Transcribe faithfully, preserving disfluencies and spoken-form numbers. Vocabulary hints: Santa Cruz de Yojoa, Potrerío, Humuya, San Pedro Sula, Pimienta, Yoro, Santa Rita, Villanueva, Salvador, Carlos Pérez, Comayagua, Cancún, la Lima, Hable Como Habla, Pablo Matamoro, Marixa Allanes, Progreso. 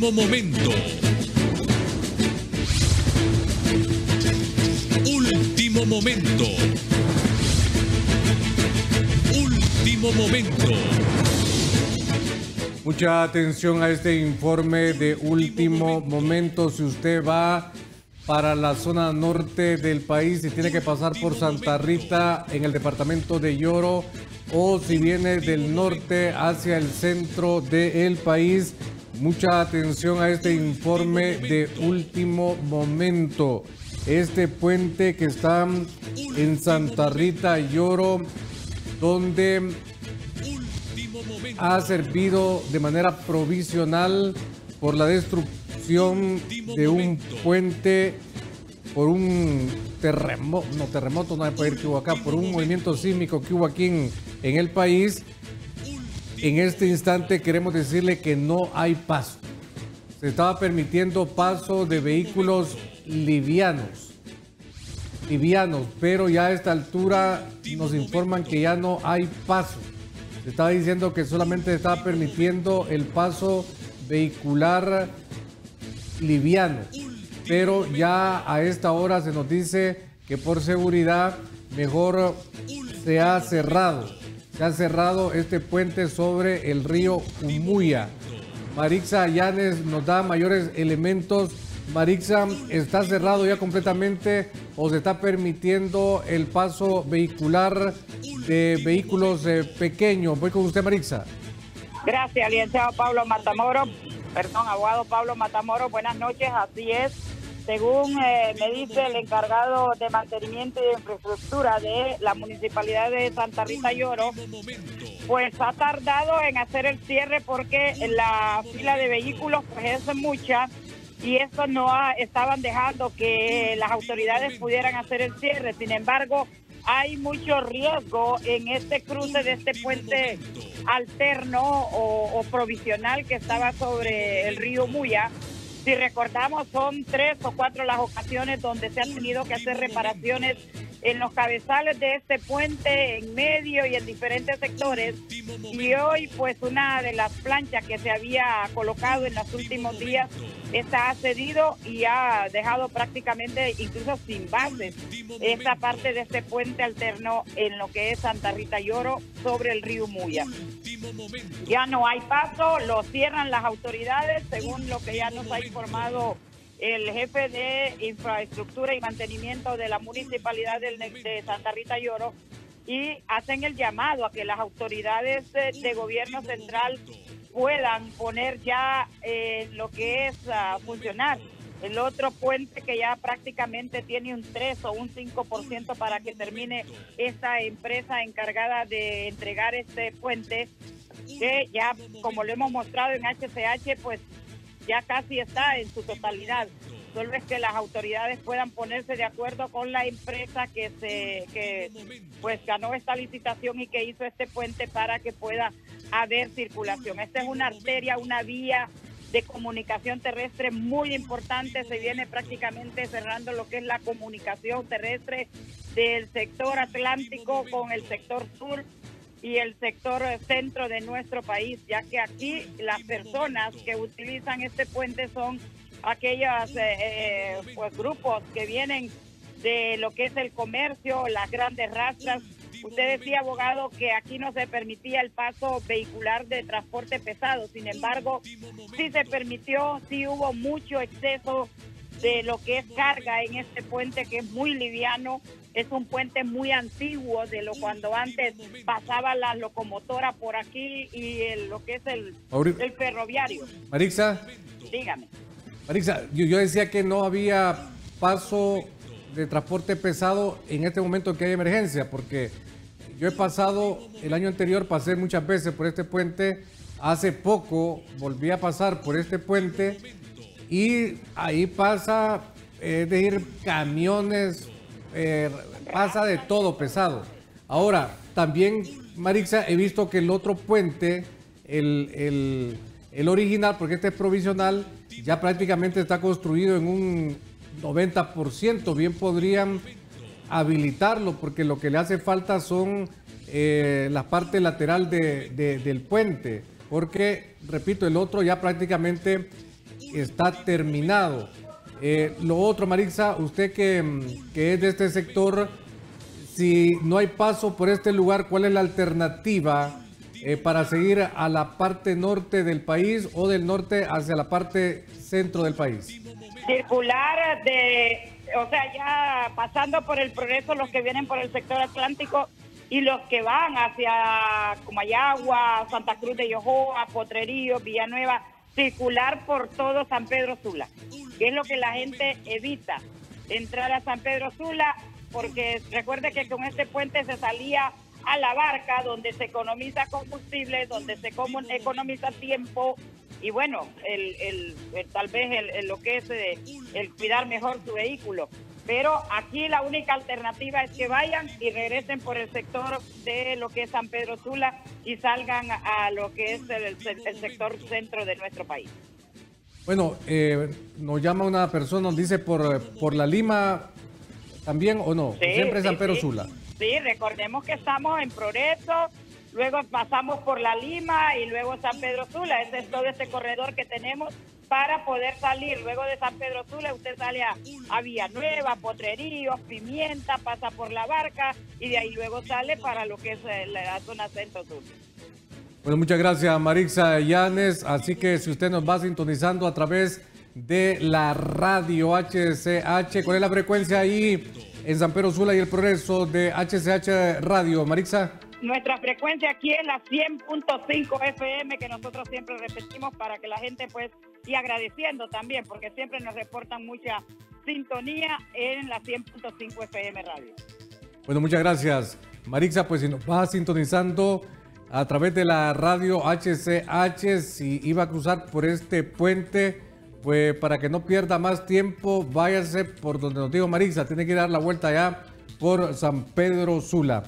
último momento. Último momento. Último momento. Mucha atención a este informe de último momento. Si usted va para la zona norte del país y tiene que pasar por Santa Rita en el departamento de Yoro, o si viene del norte hacia el centro del país, mucha atención a este informe de último momento. Este puente que está en Santa Rita, Yoro, donde ha servido de manera provisional por la destrucción de un puente por un terremoto, no terremoto no se puede decir que hubo acá, por un movimiento sísmico que hubo aquí en, en el país. En este instante queremos decirle que no hay paso. Se estaba permitiendo paso de vehículos livianos, livianos, pero ya a esta altura nos informan que ya no hay paso. Se estaba diciendo que solamente se estaba permitiendo el paso vehicular liviano, pero ya a esta hora se nos dice que por seguridad mejor se ha cerrado. Se ha cerrado este puente sobre el río Humuya. Marixa Allanes nos da mayores elementos. Marixa, ¿está cerrado ya completamente o se está permitiendo el paso vehicular de vehículos eh, pequeños? Voy con usted, Marixa. Gracias, licenciado Pablo Matamoro. Perdón, abogado Pablo Matamoro, buenas noches. Así es. Según eh, me dice el encargado de mantenimiento y de infraestructura de la municipalidad de Santa Rita Yoro, pues ha tardado en hacer el cierre porque la fila de vehículos pues es mucha y eso no ha, estaban dejando que las autoridades pudieran hacer el cierre. Sin embargo, hay mucho riesgo en este cruce de este puente alterno o, o provisional que estaba sobre el río Humuya. Si recordamos, son tres o cuatro las ocasiones donde se han tenido que hacer reparaciones en los cabezales de este puente, en medio y en diferentes sectores. Y hoy, pues, una de las planchas que se había colocado en los últimos días, esta ha cedido y ha dejado prácticamente, incluso sin bases, esta parte de este puente alterno en lo que es Santa Rita Yoro sobre el río Humuya. Ya no hay paso, lo cierran las autoridades, según lo que ya nos ha informado el jefe de infraestructura y mantenimiento de la municipalidad de Santa Rita Yoro, y hacen el llamado a que las autoridades de gobierno central puedan poner ya eh, lo que es uh, funcionar el otro puente que ya prácticamente tiene un tres o un cinco por ciento para que termine esta empresa encargada de entregar este puente, que ya, como lo hemos mostrado en H C H, pues ya casi está en su totalidad. Solo es que las autoridades puedan ponerse de acuerdo con la empresa que se que pues ganó esta licitación y que hizo este puente para que pueda haber circulación. Esta es una arteria, una vía de comunicación terrestre muy importante. Se viene prácticamente cerrando lo que es la comunicación terrestre del sector atlántico con el sector sur y el sector centro de nuestro país, ya que aquí las personas que utilizan este puente son aquellos eh, pues, grupos que vienen de lo que es el comercio, las grandes rastras. Usted decía, abogado, que aquí no se permitía el paso vehicular de transporte pesado. Sin embargo, sí se permitió, sí hubo mucho exceso de lo que es carga en este puente, que es muy liviano. Es un puente muy antiguo, de lo cuando antes pasaba la locomotora por aquí y el, lo que es el, el ferroviario. Marixa, dígame. Marixa, yo, yo decía que no había paso de transporte pesado en este momento que hay emergencia, porque yo he pasado, el año anterior pasé muchas veces por este puente, hace poco volví a pasar por este puente y ahí pasa, es decir, camiones, eh, pasa de todo pesado. Ahora, también, Marixa, he visto que el otro puente, el, el, el original, porque este es provisional, ya prácticamente está construido en un noventa por ciento, bien podrían habilitarlo, porque lo que le hace falta son eh, la parte lateral de, de, del puente, porque, repito, el otro ya prácticamente está terminado. Eh, lo otro, Marixa, usted que, que es de este sector, si no hay paso por este lugar, ¿cuál es la alternativa eh, para seguir a la parte norte del país o del norte hacia la parte centro del país? Circular de, o sea, ya pasando por el Progreso, los que vienen por el sector atlántico y los que van hacia Comayagua, Santa Cruz de Yojoa, Potrerío, Villanueva, circular por todo San Pedro Sula, que es lo que la gente evita, entrar a San Pedro Sula, porque recuerde que con este puente se salía a la barca, donde se economiza combustible, donde se economiza tiempo, y bueno, el, el, el, tal vez el, el, lo que es el, el cuidar mejor su vehículo. Pero aquí la única alternativa es que vayan y regresen por el sector de lo que es San Pedro Sula y salgan a lo que es el, el sector centro de nuestro país. Bueno, eh, nos llama una persona, nos dice por, por la Lima también o no, sí, siempre sí, San Pedro sí. Sula. Sí, recordemos que estamos en Progreso, luego pasamos por la Lima y luego San Pedro Sula. Ese es todo este corredor que tenemos para poder salir. Luego de San Pedro Sula usted sale a, a Villanueva, Potrerío, Pimienta, pasa por la barca y de ahí luego sale para lo que es la, la zona centro-sur. Bueno, muchas gracias, Marixa Allanes. Así que si usted nos va sintonizando a través de la radio H C H, ¿cuál es la frecuencia ahí en San Pedro Sula y el Progreso de H C H Radio, Marixa? Nuestra frecuencia aquí es la cien punto cinco F M, que nosotros siempre repetimos para que la gente, pues, y agradeciendo también, porque siempre nos reportan mucha sintonía en la cien punto cinco F M Radio. Bueno, muchas gracias, Marixa. Pues si nos vas sintonizando a través de la radio H C H, si iba a cruzar por este puente, pues para que no pierda más tiempo, váyase por donde nos dijo Marixa, tiene que dar la vuelta ya por San Pedro Sula.